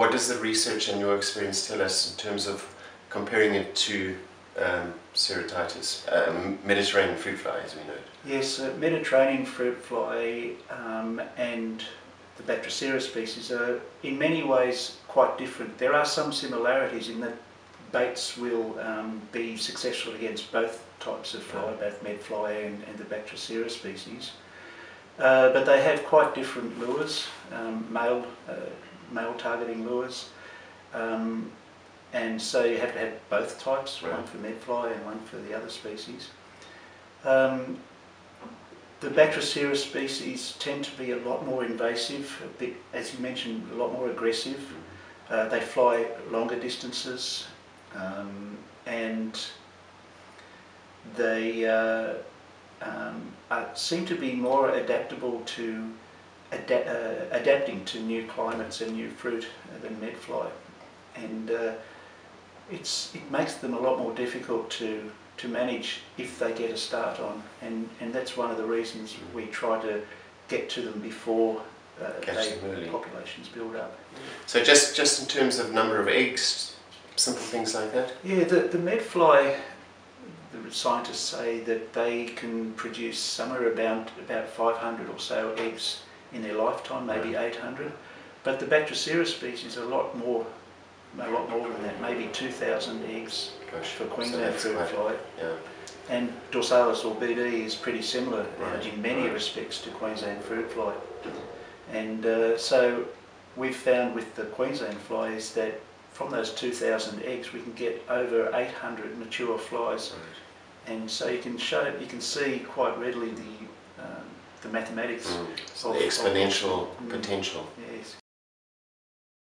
What does the research and your experience tell us in terms of comparing it to Ceratitis, Mediterranean fruit fly as we know it? Yes, Mediterranean fruit fly and the Bactrocera species are in many ways quite different. There are some similarities in that baits will be successful against both types of fly, both Medfly and the Bactrocera species. But they have quite different lures, male targeting lures, and so you have to have both types, one for Medfly and one for the other species. The Bactrocera species tend to be a lot more invasive, a bit, as you mentioned, a lot more aggressive. They fly longer distances, and they seem to be more adaptable to adapting to new climates and new fruit than Medfly, and it makes them a lot more difficult to manage if they get a start on, and that's one of the reasons we try to get to them before the populations build up. So just in terms of number of eggs, simple things like that? Yeah, the Medfly, the scientists say that they can produce somewhere about 500 or so eggs in their lifetime, maybe 800, but the Bactrocera species are a lot more than that, maybe 2,000 eggs. Gosh, for Queensland fruit fly, and Dorsalis or BD is pretty similar in many respects to Queensland fruit fly, and so we've found with the Queensland fly is that from those 2,000 eggs we can get over 800 mature flies, and so you can see quite readily the mathematics, so the exponential potential